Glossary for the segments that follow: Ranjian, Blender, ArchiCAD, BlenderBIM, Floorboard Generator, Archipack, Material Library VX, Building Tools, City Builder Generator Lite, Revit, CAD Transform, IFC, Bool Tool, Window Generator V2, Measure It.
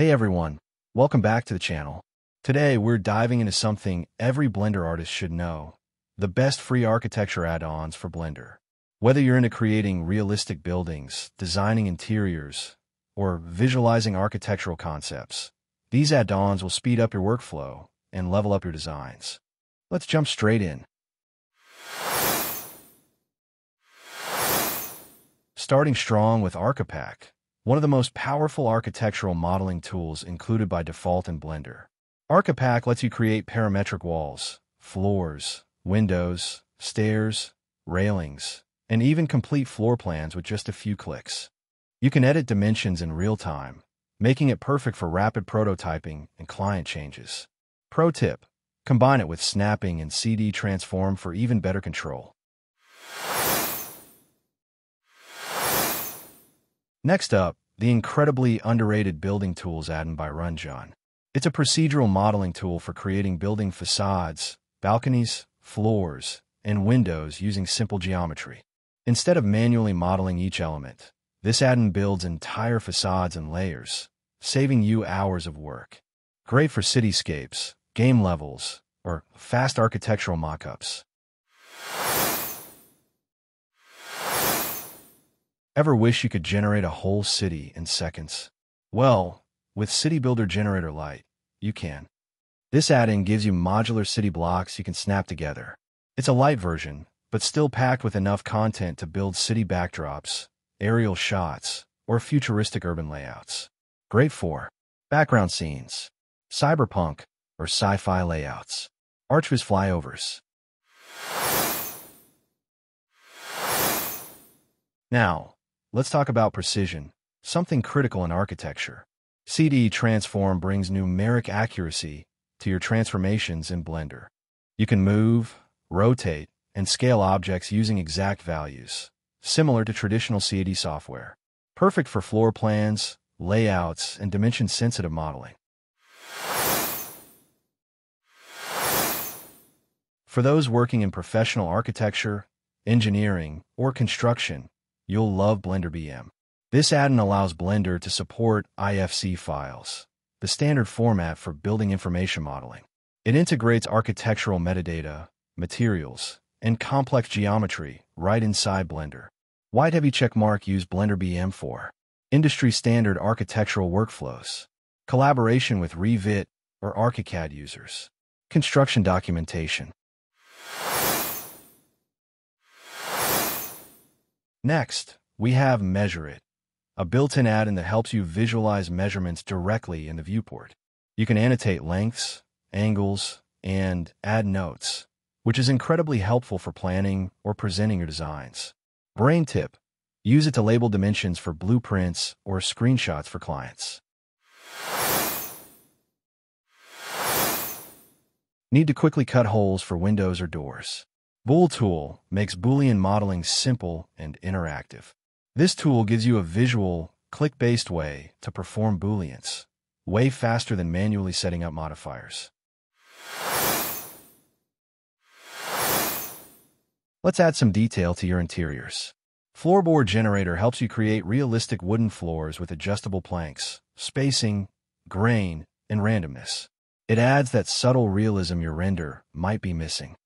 Hey everyone, welcome back to the channel. Today we're diving into something every Blender artist should know, the best free architecture add-ons for Blender. Whether you're into creating realistic buildings, designing interiors, or visualizing architectural concepts, these add-ons will speed up your workflow and level up your designs. Let's jump straight in. Starting strong with Archipack, one of the most powerful architectural modeling tools included by default in Blender. Archipack lets you create parametric walls, floors, windows, stairs, railings, and even complete floor plans with just a few clicks. You can edit dimensions in real time, making it perfect for rapid prototyping and client changes. Pro tip: combine it with snapping and CAD Transform for even better control. Next up, the incredibly underrated Building Tools add-in by Ranjian. It's a procedural modeling tool for creating building facades, balconies, floors, and windows using simple geometry. Instead of manually modeling each element, this add-in builds entire facades and layers, saving you hours of work. Great for cityscapes, game levels, or fast architectural mock-ups. Ever wish you could generate a whole city in seconds? Well, with City Builder Generator Lite, you can. This add-in gives you modular city blocks you can snap together. It's a light version, but still packed with enough content to build city backdrops, aerial shots, or futuristic urban layouts. Great for background scenes, cyberpunk, or sci-fi layouts, Archviz flyovers. Now, let's talk about precision, something critical in architecture. CAD Transform brings numeric accuracy to your transformations in Blender. You can move, rotate, and scale objects using exact values, similar to traditional CAD software. Perfect for floor plans, layouts, and dimension-sensitive modeling. For those working in professional architecture, engineering, or construction, you'll love BlenderBIM. This add-in allows Blender to support IFC files, the standard format for building information modeling. It integrates architectural metadata, materials, and complex geometry right inside Blender. Wide heavy checkmark use BlenderBIM for industry-standard architectural workflows, collaboration with Revit or ArchiCAD users, construction documentation. Next, we have Measure It, a built-in add-in that helps you visualize measurements directly in the viewport. You can annotate lengths, angles, and add notes, which is incredibly helpful for planning or presenting your designs. Brain tip: use it to label dimensions for blueprints or screenshots for clients. Need to quickly cut holes for windows or doors? Bool Tool makes Boolean modeling simple and interactive. This tool gives you a visual, click-based way to perform Booleans, way faster than manually setting up modifiers. Let's add some detail to your interiors. Floorboard Generator helps you create realistic wooden floors with adjustable planks, spacing, grain, and randomness. It adds that subtle realism your render might be missing.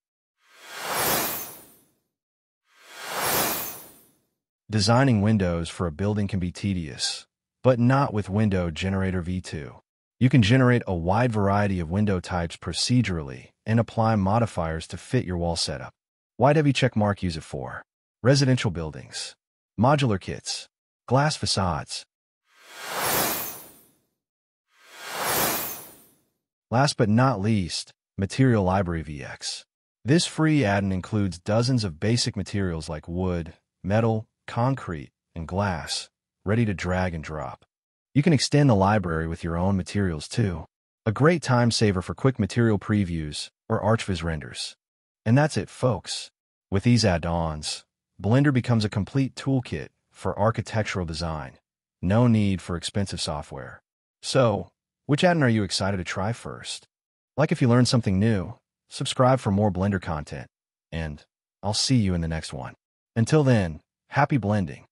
Designing windows for a building can be tedious, but not with Window Generator V2. You can generate a wide variety of window types procedurally and apply modifiers to fit your wall setup. Wide heavy checkmark use it for residential buildings, modular kits, glass facades. Last but not least, Material Library VX. This free add-in includes dozens of basic materials like wood, metal, concrete, and glass, ready to drag and drop. You can extend the library with your own materials too. A great time saver for quick material previews or Archviz renders. And that's it, folks. With these add-ons, Blender becomes a complete toolkit for architectural design. No need for expensive software. So, which add-in are you excited to try first? Like if you learned something new, subscribe for more Blender content, and I'll see you in the next one. Until then, happy blending!